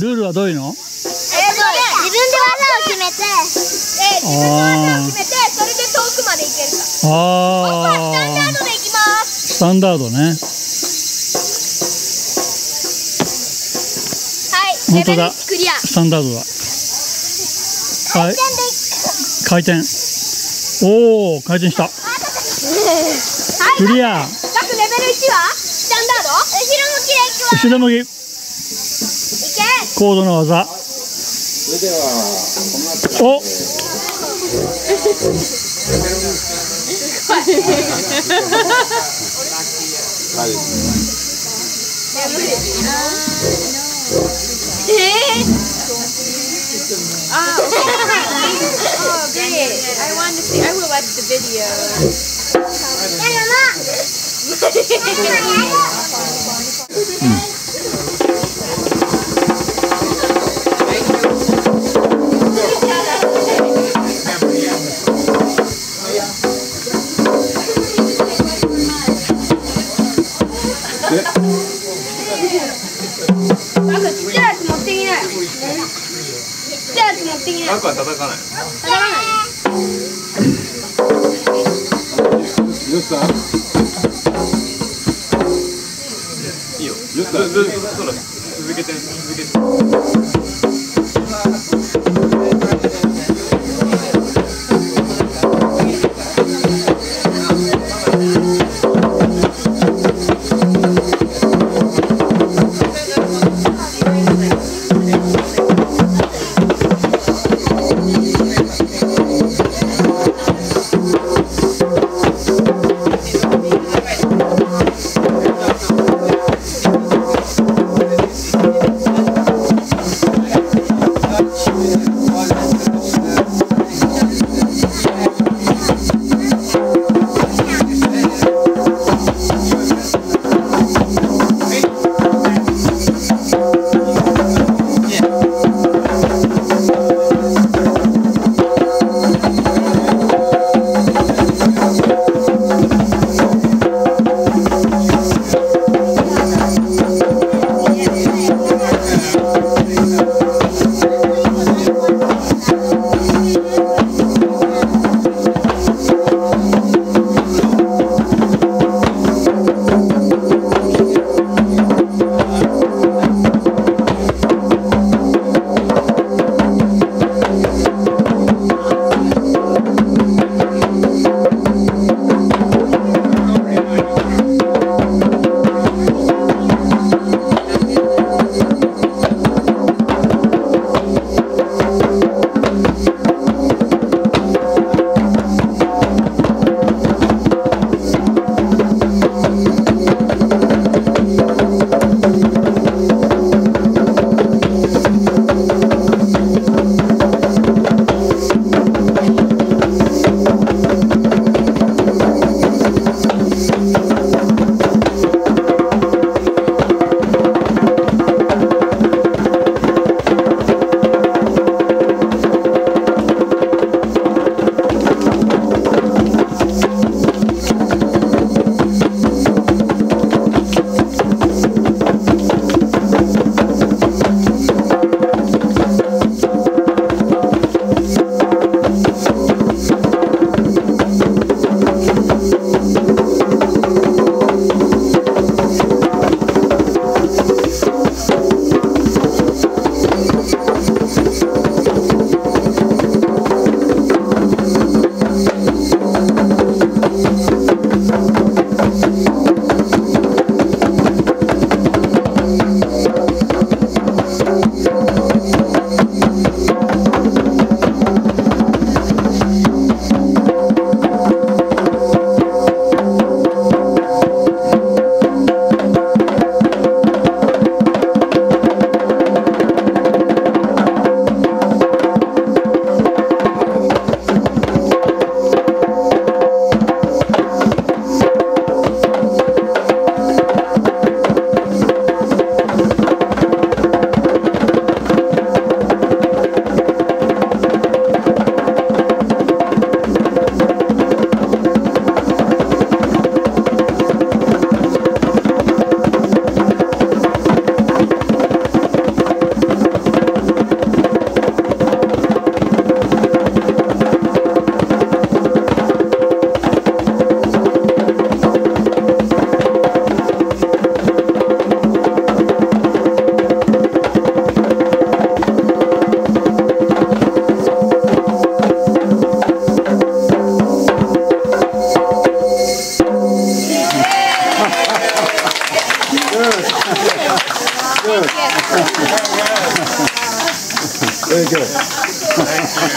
ルールはどういうの？自分で技を決めて、自分の技を決めて、それで遠くまで行けるか。僕はスタンダードで行きます。スタンダードね。はい、本当だ。クリア。スタンダードだ。回転で行く。回転。おお、回転した。クリア。各レベル1はスタンダード。後ろ向きで行くわ。後ろ向き。高度な技。お。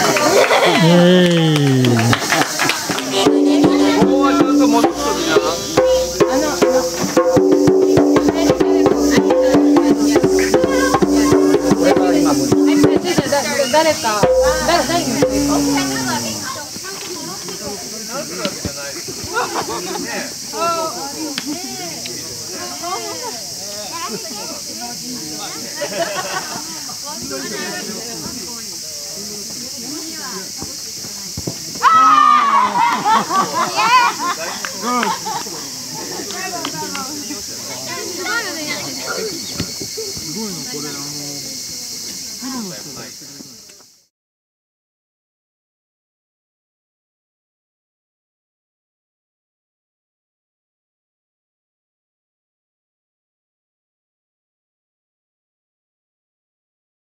すごいなこれ。